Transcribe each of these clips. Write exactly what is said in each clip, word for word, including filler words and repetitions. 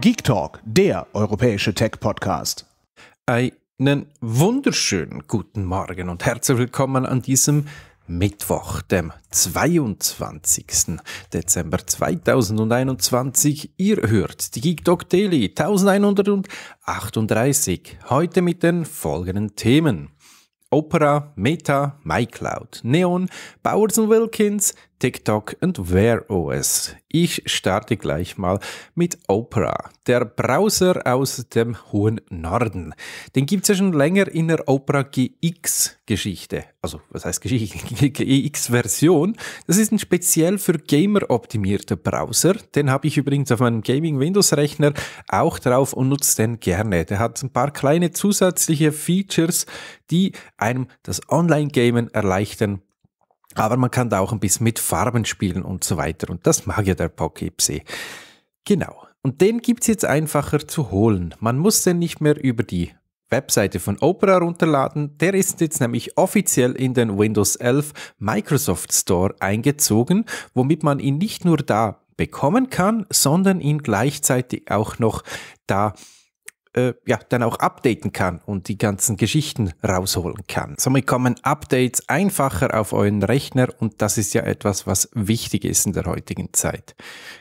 Geek Talk, der europäische Tech-Podcast. Einen wunderschönen guten Morgen und herzlich willkommen an diesem Mittwoch, dem zweiundzwanzigsten Dezember zweitausendeinundzwanzig. Ihr hört die Geek Talk Daily elfhundertachtunddreißig, heute mit den folgenden Themen. Opera, Meta, MyCloud, Neon, Bowers and Wilkins, TikTok und Wear O S. Ich starte gleich mal mit Opera, der Browser aus dem hohen Norden. Den gibt es ja schon länger in der Opera G X Geschichte. Also, was heißt Geschichte? G X-Version. Das ist ein speziell für Gamer optimierter Browser. Den habe ich übrigens auf meinem Gaming-Windows-Rechner auch drauf und nutze den gerne. Der hat ein paar kleine zusätzliche Features, die einem das Online-Gamen erleichtern. Aber man kann da auch ein bisschen mit Farben spielen und so weiter. Und das mag ja der Pokipsie. Genau. Und den gibt es jetzt einfacher zu holen. Man muss den nicht mehr über die Webseite von Opera runterladen. Der ist jetzt nämlich offiziell in den Windows elf Microsoft Store eingezogen, womit man ihn nicht nur da bekommen kann, sondern ihn gleichzeitig auch noch da ja, dann auch updaten kann und die ganzen Geschichten rausholen kann. Somit kommen Updates einfacher auf euren Rechner und das ist ja etwas, was wichtig ist in der heutigen Zeit.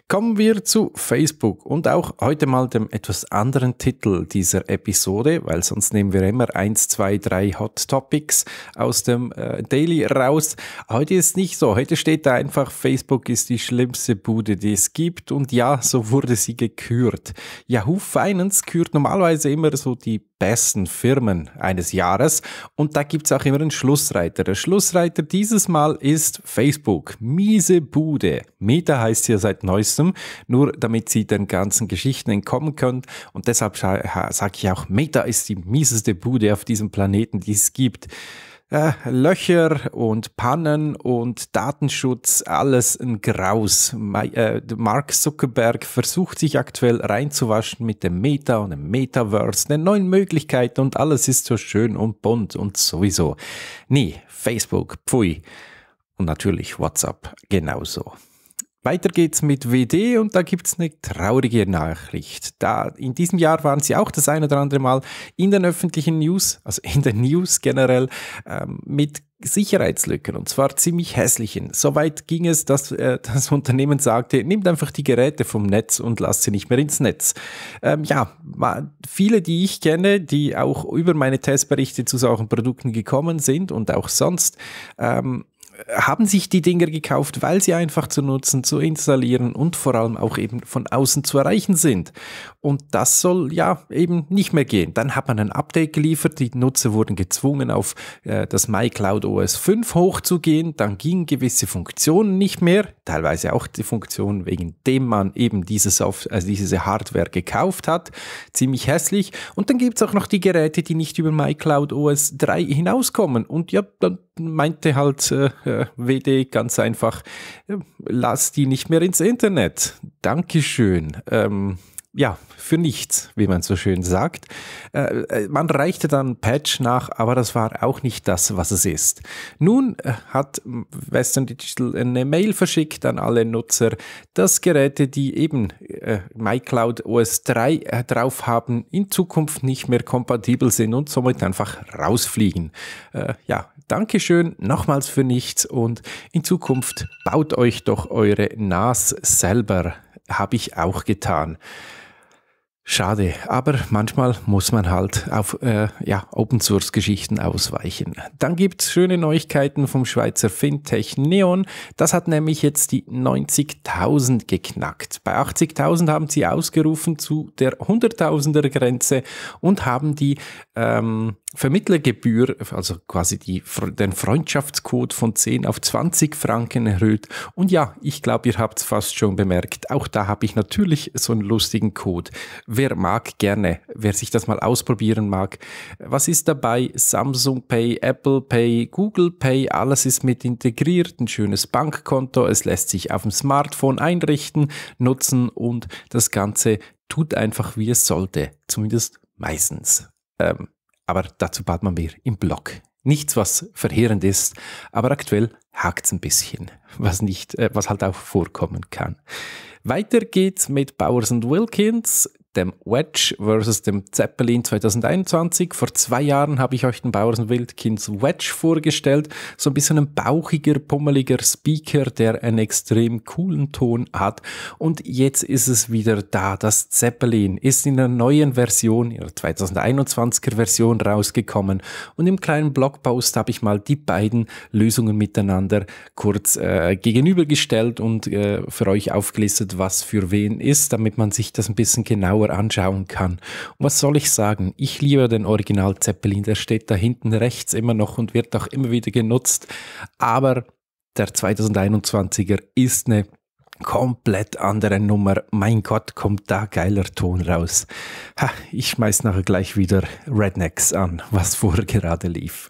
Kommen wir zu Facebook und auch heute mal dem etwas anderen Titel dieser Episode, weil sonst nehmen wir immer eins, zwei, drei Hot Topics aus dem äh, Daily raus. Heute ist nicht so. Heute steht da einfach, Facebook ist die schlimmste Bude, die es gibt und ja, so wurde sie gekürt. Yahoo Finance kürt normalerweise immer so die besten Firmen eines Jahres und da gibt es auch immer einen Schlussreiter. Der Schlussreiter dieses Mal ist Facebook. Miese Bude. Meta heißt sie ja seit neuestem, nur damit sie den ganzen Geschichten entkommen können und deshalb sage ich auch, Meta ist die mieseste Bude auf diesem Planeten, die es gibt. Äh, Löcher und Pannen und Datenschutz, alles ein Graus. My, äh, Mark Zuckerberg versucht sich aktuell reinzuwaschen mit dem Meta und dem Metaverse, den neuen Möglichkeiten und alles ist so schön und bunt und sowieso. Nee, Facebook, pfui. Und natürlich WhatsApp genauso. Weiter geht's mit W D und da gibt's eine traurige Nachricht. Da in diesem Jahr waren sie auch das ein oder andere Mal in den öffentlichen News, also in den News generell, ähm, mit Sicherheitslücken und zwar ziemlich hässlichen. Soweit ging es, dass äh, das Unternehmen sagte, nehmt einfach die Geräte vom Netz und lasst sie nicht mehr ins Netz. Ähm, ja, viele, die ich kenne, die auch über meine Testberichte zu solchen Produkten gekommen sind und auch sonst, ähm, haben sich die Dinger gekauft, weil sie einfach zu nutzen, zu installieren und vor allem auch eben von außen zu erreichen sind. Und das soll ja eben nicht mehr gehen. Dann hat man ein Update geliefert, die Nutzer wurden gezwungen, auf äh, das MyCloud O S fünf hochzugehen, dann gingen gewisse Funktionen nicht mehr, teilweise auch die Funktionen, wegen dem man eben dieses auf, also diese Hardware gekauft hat. Ziemlich hässlich. Und dann gibt es auch noch die Geräte, die nicht über MyCloud O S drei hinauskommen. Und ja, dann meinte halt äh, W D ganz einfach, lass die nicht mehr ins Internet. Dankeschön. Ähm, ja, für nichts, wie man so schön sagt. Äh, man reichte dann einen Patch nach, aber das war auch nicht das, was es ist. Nun äh, hat Western Digital eine Mail verschickt an alle Nutzer, dass Geräte, die eben äh, MyCloud O S drei äh, drauf haben, in Zukunft nicht mehr kompatibel sind und somit einfach rausfliegen. Äh, ja, Dankeschön nochmals für nichts und in Zukunft baut euch doch eure N A S selber. Habe ich auch getan. Schade, aber manchmal muss man halt auf äh, ja, Open-Source-Geschichten ausweichen. Dann gibt es schöne Neuigkeiten vom Schweizer Fintech Neon. Das hat nämlich jetzt die neunzigtausend geknackt. Bei achtzigtausend haben sie ausgerufen zu der hunderttausender-Grenze und haben die ähm, Vermittlergebühr, also quasi die, den Freundschaftscode von zehn auf zwanzig Franken erhöht. Und ja, ich glaube, ihr habt es fast schon bemerkt. Auch da habe ich natürlich so einen lustigen Code. Wer mag, gerne. Wer sich das mal ausprobieren mag. Was ist dabei? Samsung Pay, Apple Pay, Google Pay, alles ist mit integriert. Ein schönes Bankkonto. Es lässt sich auf dem Smartphone einrichten, nutzen und das Ganze tut einfach, wie es sollte. Zumindest meistens. Ähm, aber dazu bat man mir im Blog. Nichts, was verheerend ist, aber aktuell hakt es ein bisschen, was, nicht, äh, was halt auch vorkommen kann. Weiter geht's mit Bowers and Wilkins. dem Wedge versus dem Zeppelin zwanzig einundzwanzig. Vor zwei Jahren habe ich euch den Bowers und Wilkins Wedge vorgestellt. So ein bisschen ein bauchiger, pummeliger Speaker, der einen extrem coolen Ton hat. Und jetzt ist es wieder da. Das Zeppelin ist in der neuen Version, in der zwanzig einundzwanziger Version rausgekommen. Und im kleinen Blogpost habe ich mal die beiden Lösungen miteinander kurz äh, gegenübergestellt und äh, für euch aufgelistet, was für wen ist, damit man sich das ein bisschen genauer anschauen kann. Und was soll ich sagen? Ich liebe den Original Zeppelin, der steht da hinten rechts immer noch und wird auch immer wieder genutzt, aber der zwanzig einundzwanziger ist eine komplett andere Nummer. Mein Gott, kommt da geiler Ton raus. Ha, ich schmeiß nachher gleich wieder Rednecks an, was vorher gerade lief.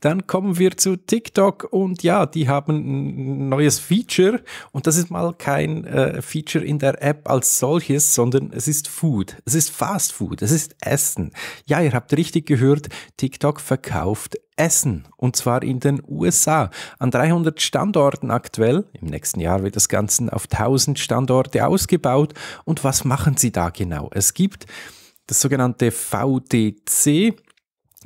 Dann kommen wir zu TikTok und ja, die haben ein neues Feature und das ist mal kein äh, Feature in der App als solches, sondern es ist Food, es ist Fast Food, es ist Essen. Ja, ihr habt richtig gehört, TikTok verkauft Essen und zwar in den U S A an dreihundert Standorten aktuell. Im nächsten Jahr wird das Ganze auf tausend Standorte ausgebaut und was machen sie da genau? Es gibt das sogenannte V D C.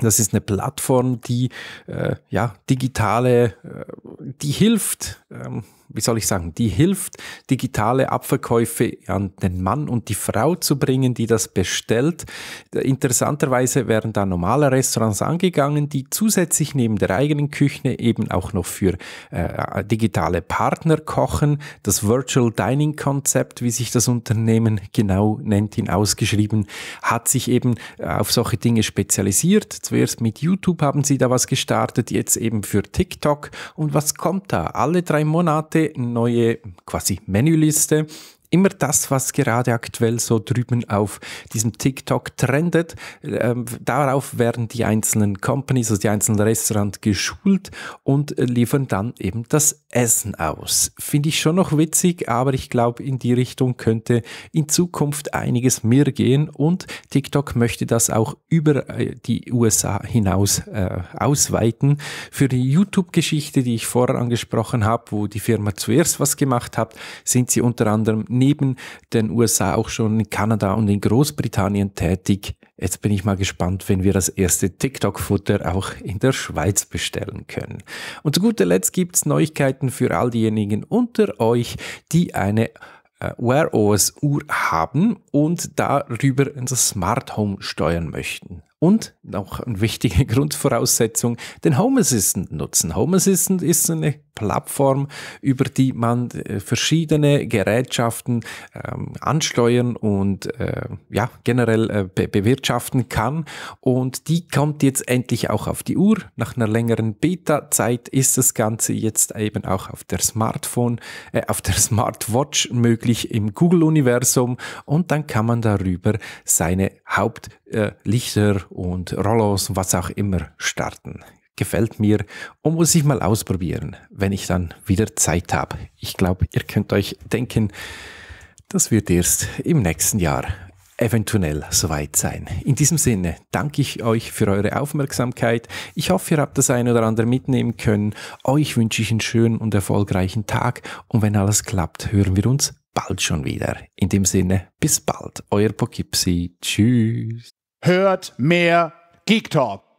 Das ist eine Plattform, die äh, ja, digitale, äh, die hilft, ähm, wie soll ich sagen, die hilft, digitale Abverkäufe an den Mann und die Frau zu bringen, die das bestellt. Interessanterweise werden da normale Restaurants angegangen, die zusätzlich neben der eigenen Küche eben auch noch für äh, digitale Partner kochen. Das Virtual Dining Konzept, wie sich das Unternehmen genau nennt, ihn ausgeschrieben, hat sich eben auf solche Dinge spezialisiert. Zuerst mit YouTube haben sie da was gestartet, jetzt eben für TikTok. Und was kommt da? Alle drei Monate neue quasi Menüliste. Immer das, was gerade aktuell so drüben auf diesem TikTok trendet, äh, darauf werden die einzelnen Companies, also die einzelnen Restaurants geschult und liefern dann eben das Essen aus. Finde ich schon noch witzig, aber ich glaube, in die Richtung könnte in Zukunft einiges mehr gehen und TikTok möchte das auch über die U S A hinaus äh, ausweiten. Für die YouTube-Geschichte, die ich vorher angesprochen habe, wo die Firma zuerst was gemacht hat, sind sie unter anderem neben den U S A auch schon in Kanada und in Großbritannien tätig. Jetzt bin ich mal gespannt, wenn wir das erste TikTok-Futter auch in der Schweiz bestellen können. Und zu guter Letzt gibt es Neuigkeiten für all diejenigen unter euch, die eine äh, Wear O S Uhr haben und darüber das Smart Home steuern möchten. Und noch eine wichtige Grundvoraussetzung, den Home Assistant nutzen. Home Assistant ist eine Plattform, über die man verschiedene Gerätschaften ähm, ansteuern und äh, ja, generell äh, be bewirtschaften kann. Und die kommt jetzt endlich auch auf die Uhr. Nach einer längeren Beta-Zeit ist das Ganze jetzt eben auch auf der Smartphone, äh, auf der Smartwatch möglich im Google-Universum. Und dann kann man darüber seine Hauptlichter äh, und Rollos und was auch immer starten. Gefällt mir und muss ich mal ausprobieren, wenn ich dann wieder Zeit habe. Ich glaube, ihr könnt euch denken, das wird erst im nächsten Jahr eventuell soweit sein. In diesem Sinne danke ich euch für eure Aufmerksamkeit. Ich hoffe, ihr habt das ein oder andere mitnehmen können. Euch wünsche ich einen schönen und erfolgreichen Tag und wenn alles klappt, hören wir uns bald schon wieder. In dem Sinne, bis bald. Euer Pokipsie. Tschüss. Hört mehr Geek Talk.